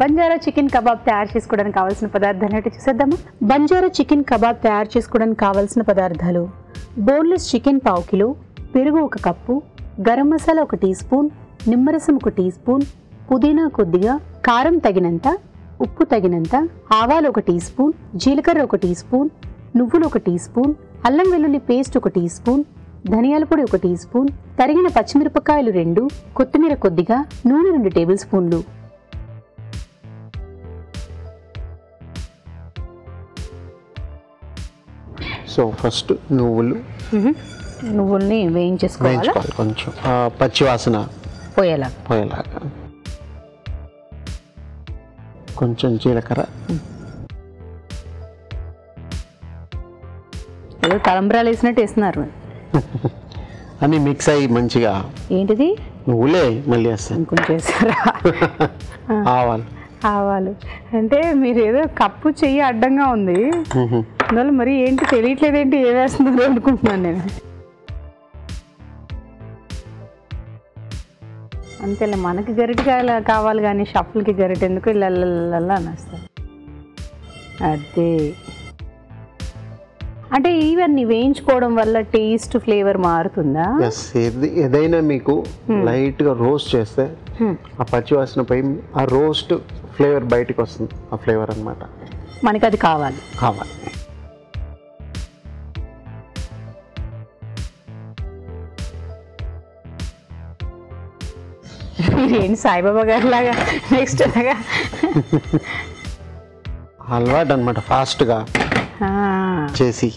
Banjara chicken kebab తయారు చేసుకోవడానికి కావాల్సిన పదార్థాలను ఏంటో చూసేద్దాము. బంజారా చికెన్ కబాబ్ తయారు చేసుకోవడానికి కావాల్సిన పదార్థాలు: బోన్లెస్ చికెన్ పావు కిలో, పెరుగు 1 cup, garam masala 1 teaspoon, నిమ్మరసం 1 టీ స్పూన్, పుదీనా కొద్దిగా, కారం తగినంత, ఉప్పు తగినంత, ఆవాలు 1 టీ స్పూన్, జీలకర్ర 1 టీ స్పూన్, నువ్వులు 1 టీ స్పూన్, అల్లం వెల్లుల్లి పేస్ట్ 1 టీ స్పూన్, ధనియాల పొడి 1 టీ స్పూన్, తరిగిన పచ్చిమిరపకాయలు 2, కొత్తిమీర కొద్దిగా, నూనె 2 టేబుల్ స్పూన్లు. సో ఫస్ట్ నువ్వుల్ని వేయించేసుకోవాలి కొంచెం పచ్చివాసన పోయేలాగా. కొంచెం జీలకర్ర, తలంబ్రాలు వేసినట్టు వేస్తున్నారు అని మిక్స్ అయ్యి మంచిగా. ఏంటిది? నువ్వులే మళ్ళీ వేస్తాను కొంచెం వేసారా? ఆవాలు అంటే మీరు ఏదో కప్పు చెయ్యి అడ్డంగా ఉంది అందువల్ల మరి ఏంటి తెలియట్లేదేంటి ఏ వేస్తున్నారు అనుకుంటున్నాను నేను. అంతేలే, మనకి గరిటెకాయలా కావాలి కానీ షఫల్కి గరిటె ఎందుకు ఇళ్ళల్లా అనేస్తారు. అదే అంటే ఇవన్నీ వేయించుకోవడం వల్ల టేస్ట్ ఫ్లేవర్ మారుతుందా? ఏదైనా మీకు లైట్గా రోస్ట్ చేస్తే ఆ పచ్చివాసన పై ఆ రోస్ట్ ఫ్లేవర్ బయటకు వస్తుంది. ఆ ఫ్లేవర్ అన్నమాట మనకి అది కావాలి. ఏంటి సాయిబాబా గారి లాగా నెక్స్ట్ అలవాటు అనమాట ఫాస్ట్గా చేసి.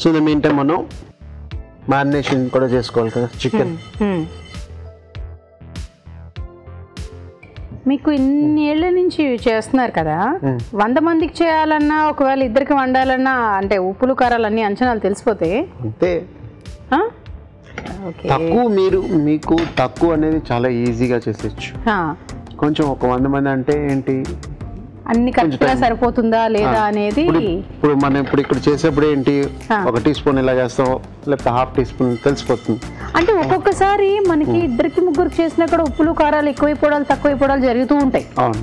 So in the mean time మనం మ్యారినేషన్ కూడా చేసుకోవాలి కదా చికెన్. మీకు ఇన్నేళ్ల నుంచి చేస్తున్నారు కదా, 100 మందికి చేయాలన్నా ఒకవేళ 2కి వండాలన్నా అంటే ఉప్పులు కారాలు అన్ని అంచనాలు తెలిసిపోతే అంతే. తక్కువ మీకు తక్కువ అనేది చాలా ఈజీగా చేసేచ్చు. కొంచెం ఒక 100 మంది అంటే ఏంటి అన్ని కరెక్ట్‌గా సరిపోతుందా లేదా అనేది ఇప్పుడు మనం ఇక్కడ చేసేప్పుడు ఏంటి 1 టీ స్పూన్ ఇలా చేస్తాం లేకపోతే 1/2 టీ స్పూన్ తెలిసిపోతుంది. అంటే ఒక్కొక్కసారి మనకి 2కి 3కి చేసినా కూడా ఉప్పులు కారాలు ఎక్కువైపోవడాలు తక్కువైపోవడాలు జరుగుతూ ఉంటాయి. అవును.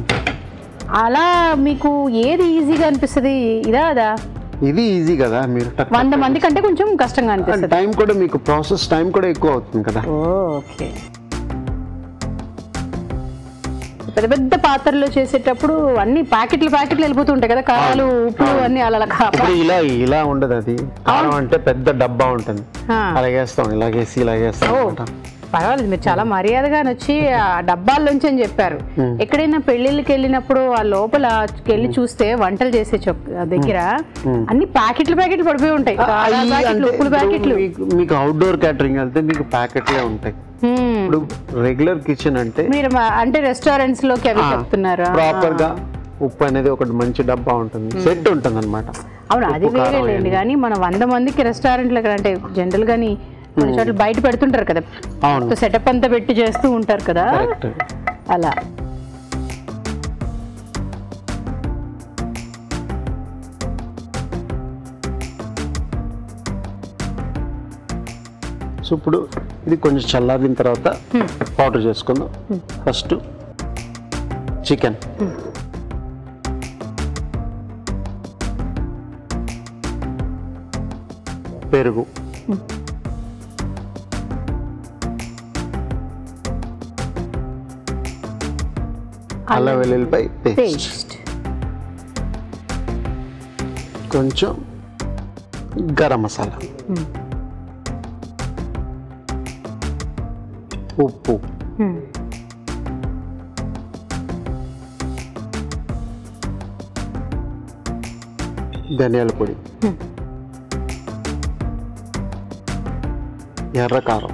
అలా మీకు ఏది ఈజీగా అనిపిస్తుంది? ఇదా అదా? ఇది ఈజీ కదా. మీరు 100 మంది కంటే కొంచెం కష్టంగా అనిపిస్తుంది. టైం కూడా మీకు ప్రాసెస్ టైం కూడా ఎక్కువ అవుతుంది కదా. ఓకే. పెద్ద పెద్ద పాత్రలో చేసేటప్పుడు అన్ని ప్యాకెట్లు వెళ్ళిపోతూ ఉంటాయి కదా కారాలు ఉప్పు అన్ని. అలా ఇలా ఉండదు. అది కారం అంటే పెద్ద డబ్బా ఉంటుంది, అలాగేస్తాం ఇలాగేసి ఇలాగేస్తాం. పర్వాలేదు, మీరు చాలా మర్యాదగానే వచ్చి ఆ డబ్బాల్లోంచి అని చెప్పారు. ఎక్కడైనా పెళ్ళిళ్ళకి వెళ్ళినప్పుడు ఆ లోపల వెళ్ళి చూస్తే వంటలు చేసే దగ్గర అన్ని ప్యాకెట్లు పడిపోయి ఉంటాయి. ఉప్పుల ప్యాకెట్లు. మీకు అవుట్డోర్ క్యాటరింగ్ వెళ్తే మీకు ప్యాకెట్లే ఉంటాయి. ఇప్పుడు రెగ్యులర్ కిచెన్ అంటే మీరు అంటే రెస్టారెంట్స్ లో చెప్తున్నారా? ప్రాపర్ గా ఉప్పు అనేది ఒకటి మంచి డబ్బా ఉంటుంది, సెట్ ఉంటుంది అన్నమాట. అవును, అది వేరే లేదు కానీ మనం 100 మందికి రెస్టారెంట్లో అంటే జనరల్ గానీ చోట్ల బయట పెడుతుంటారు కదా. అవును, సెటప్ అంతా పెట్టి చేస్తూ ఉంటారు కదా. అలా సో ఇప్పుడు ఇది కొంచెం చల్లారిన తర్వాత పౌడర్ చేసుకుందాం. ఫస్ట్ చికెన్ పెరుగు అల్లం వెల్లుల్లిపై పేస్ట్ కొంచెం గరం మసాలా ఉప్పు ధనియాల పొడి ఎర్రకారం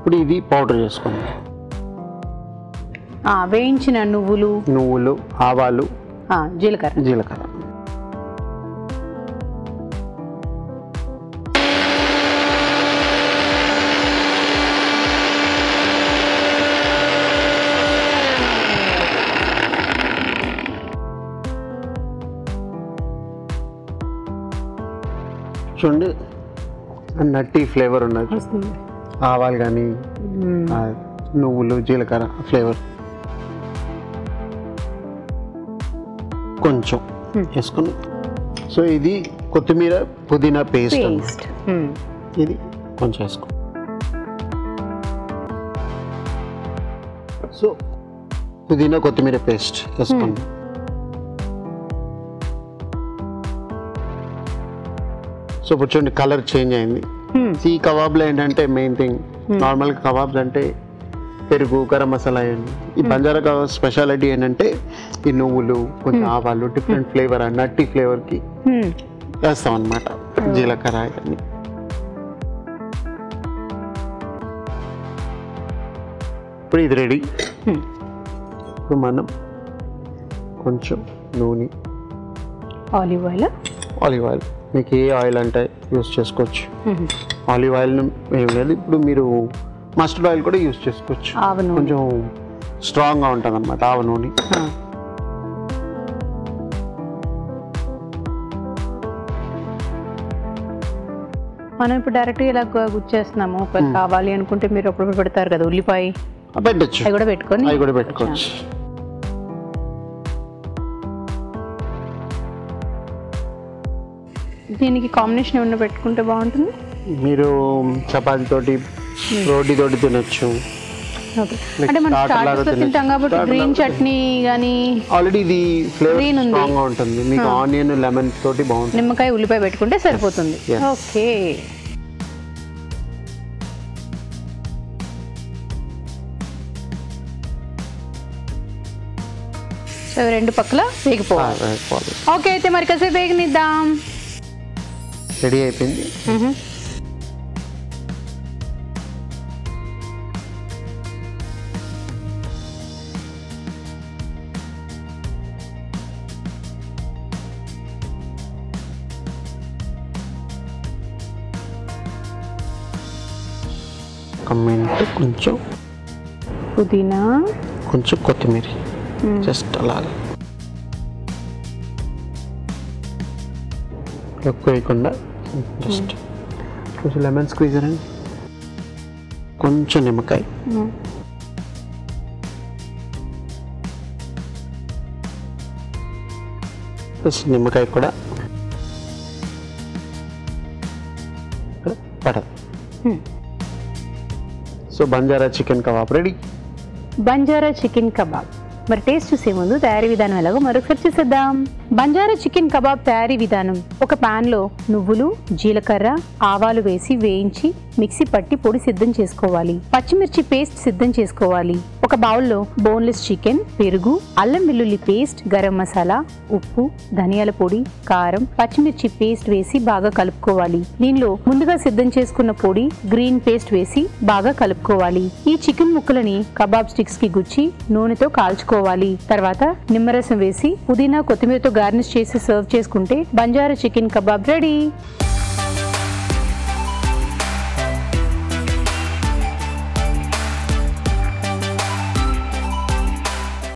ఇప్పుడు ఇది పౌడర్ చేసుకుందాం. వేయించిన నువ్వులు ఆవాలు జీలకర్ర చూడండి నట్టి ఫ్లేవర్ ఉన్నది ఆవాలు కానీ నువ్వులు జీలకర్ర ఫ్లేవర్ కొంచెం వేసుకుని సో ఇది కొత్తిమీర పుదీనా పేస్ట్ ఇది కొంచెం వేసుకో సో పుదీనా కొత్తిమీర పేస్ట్ వేసుకోండి సో ఇప్పుడు చూడండి కలర్ చేంజ్ అయింది ఈ కబాబ్లో ఏంటంటే మెయిన్ థింగ్ నార్మల్ కబాబ్స్ అంటే పెరుగు గరం మసాలా వేయండి ఈ బంజారా కబాబ్ స్పెషాలిటీ ఏంటంటే ఈ నువ్వులు కొంచెం ఆవాలు డిఫరెంట్ ఫ్లేవర్ నట్టి ఫ్లేవర్కి వేస్తాం అన్నమాట జీలకర్ర ఇవన్నీ ఇప్పుడు ఇది రెడీ ఇప్పుడు మనం కొంచెం నూనె ఆలివ్ ఆయిల్ మీకు ఏ ఆయిల్ అంటే యూస్ చేసుకోవచ్చు ఆలివ్ ఆయిల్ ఏమి లేదు ఇప్పుడు మీరు మస్టర్డ్ ఆయిల్ కూడా యూస్ చేసుకోవచ్చు కొంచెం స్ట్రాంగ్గా ఉంటుంది అన్నమాట ఆవ నూనె మనం ఇప్పుడు డైరెక్ట్గా ఇలా గుచ్చేస్తున్నాము కావాలి అనుకుంటే మీరు అప్పుడు పెడతారు కదా ఉల్లిపాయ పెట్టచ్చు అవి కూడా పెట్టుకోవచ్చు దీనికి కాంబినేషన్ ఏమైనా పెట్టుకుంటే బాగుంటుంది మీరు చపాతీ తోటి రోటీ తోటి తినచ్చు అంటే మనం స్టార్టర్స్ తో తింటాం కాబట్టి గ్రీన్ చట్నీ గానీ ఆల్రెడీ ఇది ఫ్లేవర్ స్ట్రాంగ్ గా ఉంటుంది మీకు ఆనియన్ లెమన్ తోటి బాగుంటుంది నిమ్మకాయ ఉల్లిపాయ పెట్టుకుంటే సరిపోతుంది ఓకే సో రెండు పక్కల వేగిపోవాలి ఓకే అయితే మరి కాసేపు వేగనిద్దాం రెడీ అయిపోయింది కమెంట్ కొంచెం పుదీనా కొంచెం కొత్తిమీర జస్ట్ అలాగే ఎక్కువ వేయకుండా జస్ట్ కొంచెం లెమన్ స్క్వీజర్ అండి కొంచెం నిమ్మకాయ ప్లస్ నిమ్మకాయ కూడా పడదు so Banjara chicken kebab ready Banjara chicken kebab మరి టేస్ట్ చూసే ముందు తయారీ విధానం ఎలాగో మరొకసారి చూసేద్దాం బంజారా చికెన్ కబాబ్ తయారీ విధానం ఒక ప్యాన్లో నువ్వులు జీలకర్ర ఆవాలు వేసి వేయించి మిక్సీ పట్టి పొడి సిద్ధం చేసుకోవాలి పచ్చిమిర్చి పేస్ట్ సిద్ధం చేసుకోవాలి ఒక బౌల్లో బోన్లెస్ చికెన్ పెరుగు అల్లం వెల్లుల్లి పేస్ట్ గరం మసాలా ఉప్పు ధనియాల పొడి కారం పచ్చిమిర్చి పేస్ట్ వేసి బాగా కలుపుకోవాలి దీనిలో ముందుగా సిద్ధం చేసుకున్న పొడి గ్రీన్ పేస్ట్ వేసి బాగా కలుపుకోవాలి ఈ చికెన్ ముక్కలని కబాబ్ స్టిక్స్ కి గుచ్చి నూనెతో కాల్చుకోవాలి తర్వాత నిమ్మరసం వేసి పుదీనా కొత్తిమీరతో గార్నిష్ చేసి సర్వ్ చేసుకుంటే బంజారా చికెన్ కబాబ్ రెడీ